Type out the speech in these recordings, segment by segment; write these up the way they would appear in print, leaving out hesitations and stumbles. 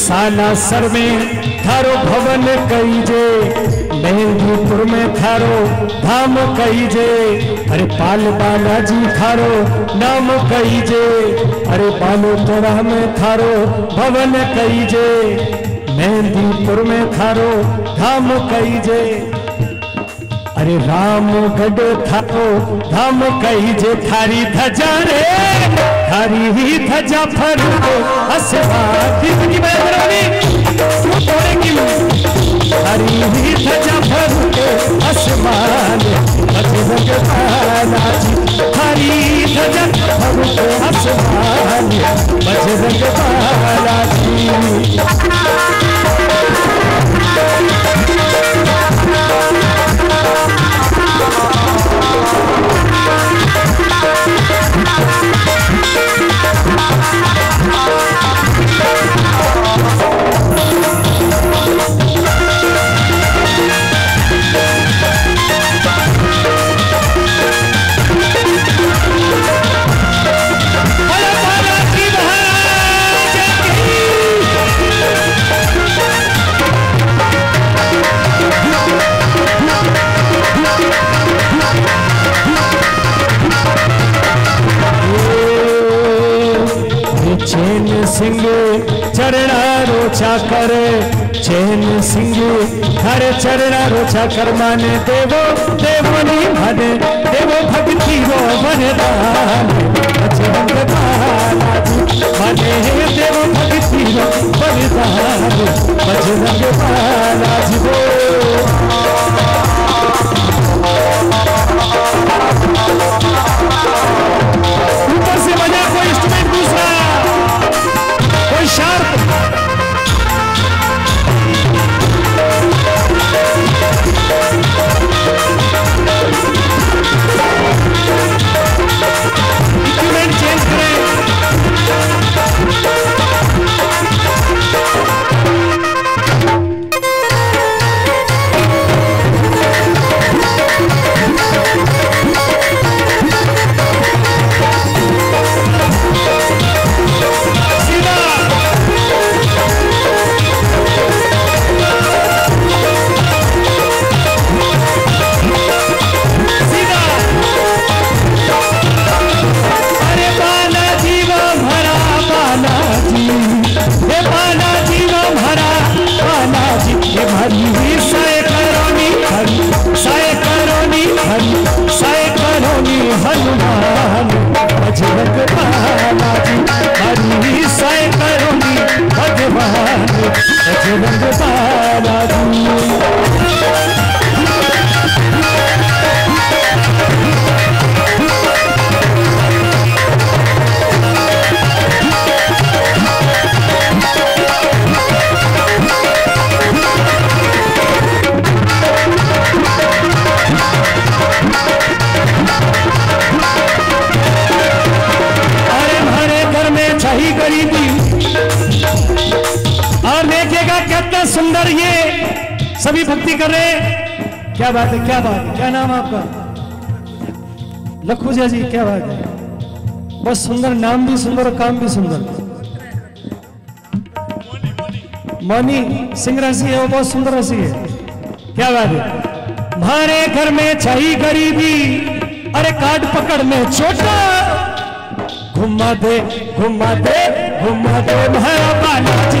साना sir में थारो भवन कईजे, मेहंदीपुर में थारो धाम कईजे, अरे पाल बालाजी थारो नाम कईजे, अरे पालो तोड़ा में थारो भवन कईजे, मेहंदीपुर में थारो धाम कईजे, अरे रामगढ़ थारो धाम कईजे, थारी धजा रे थारी ही धजा फरको हसवा की बैरवनी सुतरगी, थारी ही धजा फरको आसमान अजब नाची, थारी धजा फरको आसमान अजब नाची। सिंह चरणा रोचा कर चैन सिंह हर चरणा रोचा कर, माने देवो देवनी भने देवो भक्ति वो वरदान बजरंग बाला जी, माने देवो भक्ति वो वरदान बजरंग बाला जी वो। ऊपर से बजा कोई इंस्ट्रूमेंट दूसरा शार्प। सभी भक्ति कर रहे हैं, क्या बात है, क्या बात है। क्या नाम आपका? लखुजा जी, क्या बात है, बहुत सुंदर नाम भी सुंदर और काम भी सुंदर। मौनी सिंह राशि है, वो बहुत सुंदर राशि है, क्या बात है। हमारे घर में छही गरीबी, अरे काट पकड़ में छोटा, घुमा दे घुमा दे घुमा दे भैया बालाजी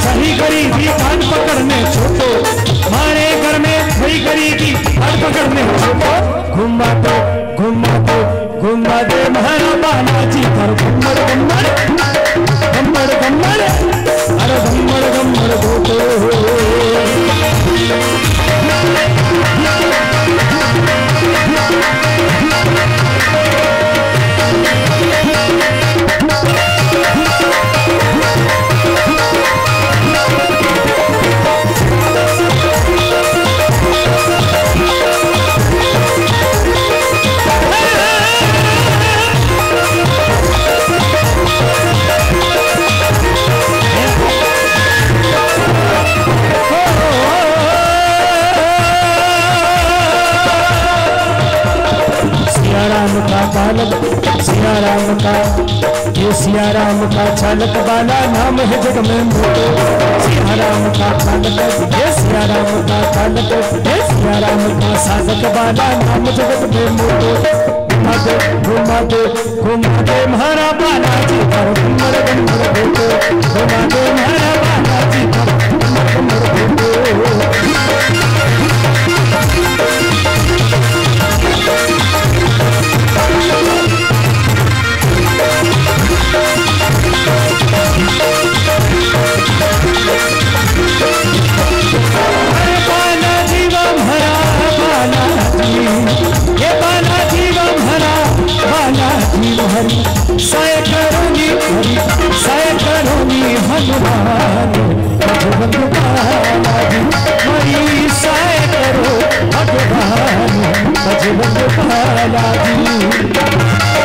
सही गरीबी कान पकड़ने छोटो, हमारे घर में सही गरीबी कान पकड़ने छोटो, घुमा दो का बालक, सिया राम का, ये सिया राम का चालक बाला, नाम है जग में मोटो। सिया राम का चालक, ये सिया राम का चालक, ये सिया राम का साधक बाला, नाम जगत में मोटो। घुमा दे महारा बालाजी पर घुमर घुमर घूमो, घुमा दे महारा बालाजी पर घुमर घुमर घूमो। भगवान भजबंद पाला जी।